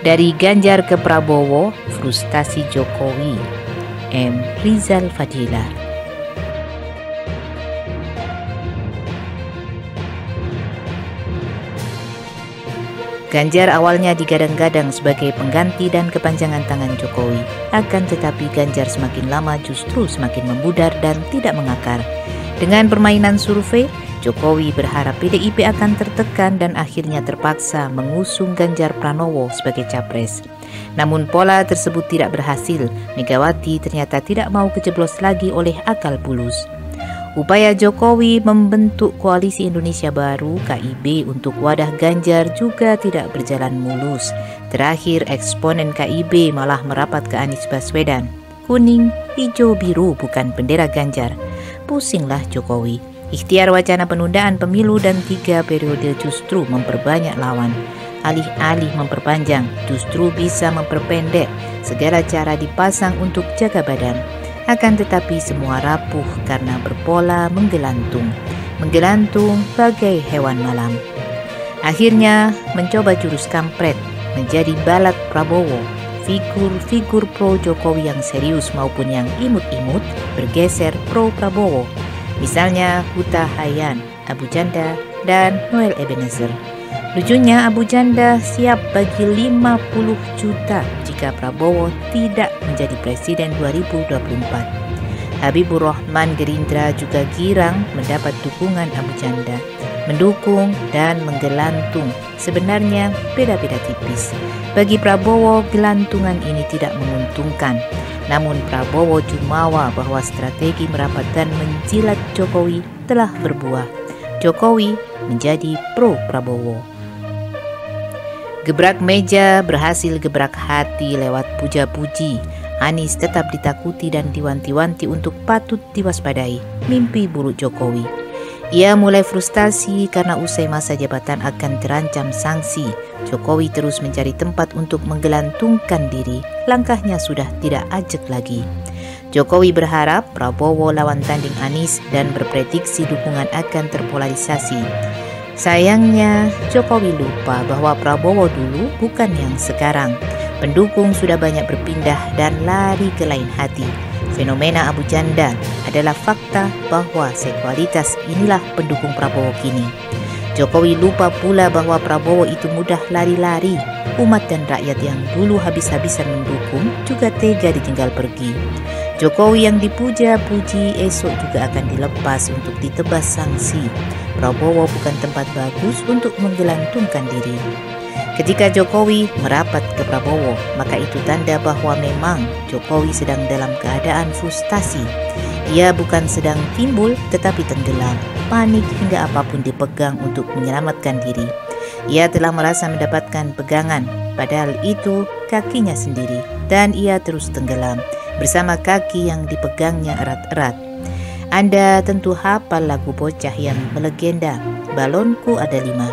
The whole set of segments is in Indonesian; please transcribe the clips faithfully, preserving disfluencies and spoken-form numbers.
Dari Ganjar ke Prabowo, frustasi Jokowi. M Rizal Fadila. Ganjar awalnya digadang-gadang sebagai pengganti dan kepanjangan tangan Jokowi. Akan tetapi Ganjar semakin lama justru semakin membudar dan tidak mengakar. Dengan permainan survei, Jokowi berharap P D I P akan tertekan dan akhirnya terpaksa mengusung Ganjar Pranowo sebagai capres. Namun pola tersebut tidak berhasil. Megawati ternyata tidak mau kejeblos lagi oleh akal bulus. Upaya Jokowi membentuk Koalisi Indonesia Baru (K I B) untuk wadah Ganjar juga tidak berjalan mulus. Terakhir eksponen K I B malah merapat ke Anies Baswedan. Kuning, hijau, biru bukan bendera Ganjar. Pusinglah Jokowi. Ikhtiar wacana penundaan pemilu dan tiga periode justru memperbanyak lawan. Alih-alih memperpanjang, justru bisa memperpendek. Segala cara dipasang untuk jaga badan. Akan tetapi semua rapuh karena berpola menggelantung. Menggelantung bagai hewan malam. Akhirnya mencoba jurus kampret, menjadi balat Prabowo. Figur-figur pro Jokowi yang serius maupun yang imut-imut bergeser pro Prabowo. Misalnya Huta Hayan, Abu Janda, dan Noel Ebenezer. Lucunya Abu Janda siap bagi lima puluh juta jika Prabowo tidak menjadi presiden dua ribu dua puluh empat. Habibur Rahman Gerindra juga girang mendapat dukungan Abu Janda. Mendukung dan menggelantung sebenarnya beda-beda tipis. Bagi Prabowo, gelantungan ini tidak menguntungkan. Namun Prabowo jumawa bahwa strategi merapat dan menjilat Jokowi telah berbuah. Jokowi menjadi pro Prabowo. Gebrak meja berhasil gebrak hati lewat puja-puji. Anies tetap ditakuti dan diwanti-wanti untuk patut diwaspadai mimpi buruk Jokowi. Ia mulai frustasi karena usai masa jabatan akan terancam sanksi. Jokowi terus mencari tempat untuk menggelantungkan diri. Langkahnya sudah tidak ajak lagi. Jokowi berharap Prabowo lawan tanding Anies dan berprediksi dukungan akan terpolarisasi. Sayangnya, Jokowi lupa bahwa Prabowo dulu bukan yang sekarang. Pendukung sudah banyak berpindah dan lari ke lain hati. Fenomena Abu Janda adalah fakta bahwa sekualitas inilah pendukung Prabowo kini. Jokowi lupa pula bahwa Prabowo itu mudah lari-lari. Umat dan rakyat yang dulu habis-habisan mendukung juga tega ditinggal pergi. Jokowi yang dipuja-puji esok juga akan dilepas untuk ditebas sanksi. Prabowo bukan tempat bagus untuk menggelantungkan diri. Ketika Jokowi merapat ke Prabowo, maka itu tanda bahwa memang Jokowi sedang dalam keadaan frustasi. Ia bukan sedang timbul tetapi tenggelam, panik hingga apapun dipegang untuk menyelamatkan diri. Ia telah merasa mendapatkan pegangan, padahal itu kakinya sendiri, dan ia terus tenggelam bersama kaki yang dipegangnya erat-erat. Anda tentu hafal lagu bocah yang melegenda, Balonku Ada Lima.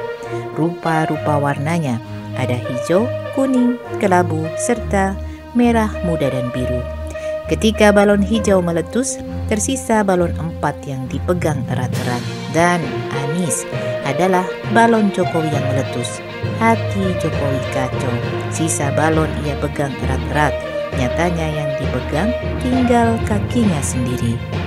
Rupa-rupa warnanya, ada hijau, kuning, kelabu, serta merah muda dan biru. Ketika balon hijau meletus, tersisa balon empat yang dipegang erat-erat. Dan Anies adalah balon Jokowi yang meletus. Hati Jokowi kacau, sisa balon ia pegang erat-erat. Nyatanya yang dipegang tinggal kakinya sendiri.